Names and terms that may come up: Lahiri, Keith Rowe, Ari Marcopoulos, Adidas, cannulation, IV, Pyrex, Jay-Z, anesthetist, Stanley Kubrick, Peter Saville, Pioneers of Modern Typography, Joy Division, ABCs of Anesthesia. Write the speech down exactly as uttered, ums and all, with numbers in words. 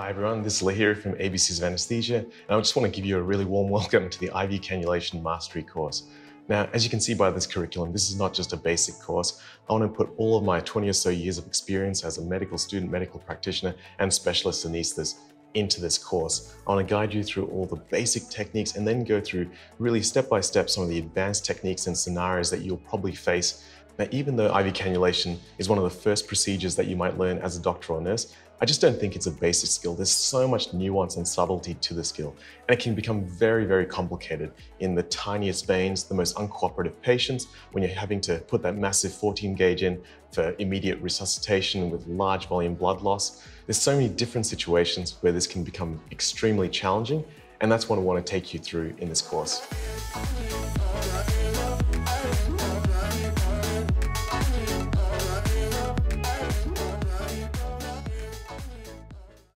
Hi everyone, this is Lahiri from A B Cs of Anesthesia, and I just want to give you a really warm welcome to the I V Cannulation Mastery course. Now, as you can see by this curriculum, this is not just a basic course. I want to put all of my twenty or so years of experience as a medical student, medical practitioner, and specialist anesthetist into this course. I want to guide you through all the basic techniques and then go through really step-by-step some of the advanced techniques and scenarios that you'll probably face. Now, even though I V cannulation is one of the first procedures that you might learn as a doctor or nurse, I just don't think it's a basic skill. There's so much nuance and subtlety to the skill, and it can become very, very complicated in the tiniest veins, the most uncooperative patients, when you're having to put that massive fourteen gauge in for immediate resuscitation with large volume blood loss. There's so many different situations where this can become extremely challenging, and that's what I want to take you through in this course.